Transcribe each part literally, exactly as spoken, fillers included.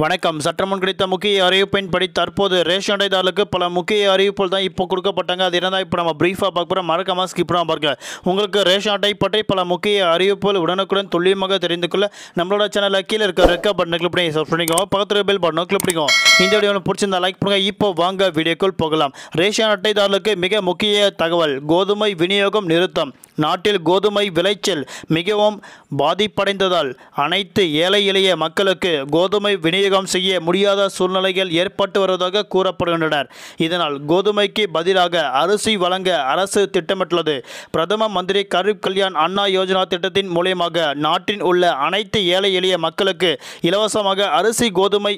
வணக்கம். சற்றமுன் கிடைத்த முக்கிய அறிவிப்பின்படி தற்போது ரேஷன் அட்டைதாரர்களுக்கு பல முக்கிய அறிவிப்புகள் தான் இப்போ கொடுக்கப்பட்டாங்க. அது என்னதான் இப்போ நம்ம ப்ரீஃபாக பார்க்க போகிறோம். மறக்காம ஸ்கிப் பண்ணாம பார்க்கலாம். உங்களுக்கு ரேஷன் அட்டை பற்றி பல முக்கிய அறிவிப்புகள் உடனுக்குடன் துல்லியமாக தெரிந்து கொள்ள நம்மளோட சேனலில் கீழே இருக்கிற ரெக்க பட்டனை கிளிக் பண்ணி சப்ஸ்கிரைப் பண்ணிக்கோங்க. பக்கத்தில் பெல் பட்டனை கிளிக் பண்ணிக்கோங்க. இந்த வீடியோ உங்களுக்கு பிடிச்சிருந்தா லைக் பண்ணுங்கள். இப்போ வாங்க வீடியோக்குள் போகலாம். ரேஷன் அட்டைதாரர்களுக்கு மிக முக்கிய தகவல்: கோதுமை விநியோகம் நிறுத்தம். நாட்டில் கோதுமை விளைச்சல் மிகவும் பாதிப்படைந்ததால் அனைத்து ஏழை எளிய மக்களுக்கு கோதுமை விநியோகம் செய்ய முடியாத சூழ்நிலைகள் ஏற்பட்டு வருவதாக கூறப்படுகின்றனர். இதனால் கோதுமைக்கு பதிலாக அரிசி வழங்க அரசு திட்டமிட்டுள்ளது. பிரதம மந்திரி கரீப் கல்யாண் அன்னா யோஜனா திட்டத்தின் மூலமாக நாட்டின் உள்ள அனைத்து ஏழை எளிய மக்களுக்கு இலவசமாக அரிசி, கோதுமை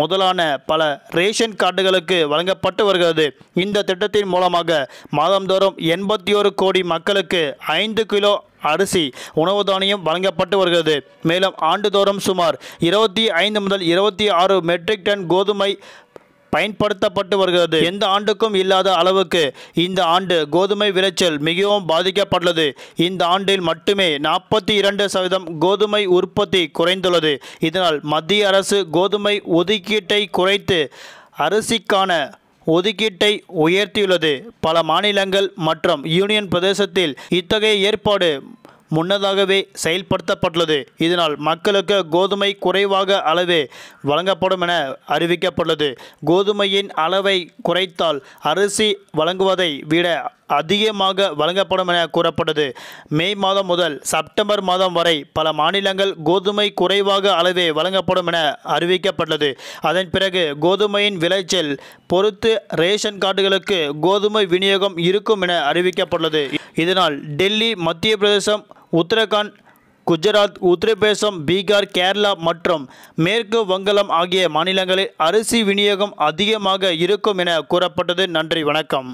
முதலான பல ரேஷன் கார்டுகளுக்கு வழங்கப்பட்டு வருகிறது. இந்த திட்டத்தின் மூலமாக மாதந்தோறும் எண்பத்தி ஒரு கோடி மக்களுக்கு ஐந்து கிலோ அரிசி உணவு தானியம் வழங்கப்பட்டு வருகிறது. மேலும் ஆண்டுதோறும் சுமார் இருபத்தி ஐந்து முதல் இருபத்தி ஆறு மெட்ரிக் டன் கோதுமை பயன்படுத்தப்பட்டு வருகிறது. எந்த ஆண்டுக்கும் இல்லாத அளவுக்கு இந்த ஆண்டு கோதுமை விளைச்சல் மிகவும் பாதிக்கப்பட்டுள்ளது. இந்த ஆண்டில் மட்டுமே நாற்பத்தி இரண்டு சதவீதம் கோதுமை உற்பத்தி குறைந்துள்ளது. இதனால் மத்திய அரசு கோதுமை ஒதுக்கீட்டை குறைத்து அரிசிக்கான ஒதுக்கீட்டை உயர்த்தியுள்ளது. பல மாநிலங்கள் மற்றும் யூனியன் பிரதேசத்தில் இத்தகைய ஏற்பாடு முன்னதாகவே செயல்படுத்தப்பட்டுள்ளது. இதனால் மக்களுக்கு கோதுமை குறைவாக அளவே வழங்கப்படும் என அறிவிக்கப்பட்டுள்ளது. கோதுமையின் அளவை குறைத்தால் அரிசி வழங்குவதை விட அதிகமாக வழங்கப்படும் என கூறப்பட்டது. மே மாதம் முதல் செப்டம்பர் மாதம் வரை பல மாநிலங்கள் கோதுமை குறைவாக அளவே வழங்கப்படும் என அறிவிக்கப்பட்டுள்ளது. அதன் பிறகு கோதுமையின் விளைச்சல் பொறுத்து ரேஷன் கார்டுகளுக்கு கோதுமை விநியோகம் இருக்கும் என அறிவிக்கப்பட்டுள்ளது. இதனால் டெல்லி, மத்திய பிரதேசம், உத்தரகாண்ட், குஜராத், உத்தரப்பிரதேசம், பீகார், கேரளா மற்றும் மேற்கு வங்காளம் ஆகிய மாநிலங்களில் அரிசி விநியோகம் அதிகமாக இருக்கும் என கூறப்பட்டது. நன்றி, வணக்கம்.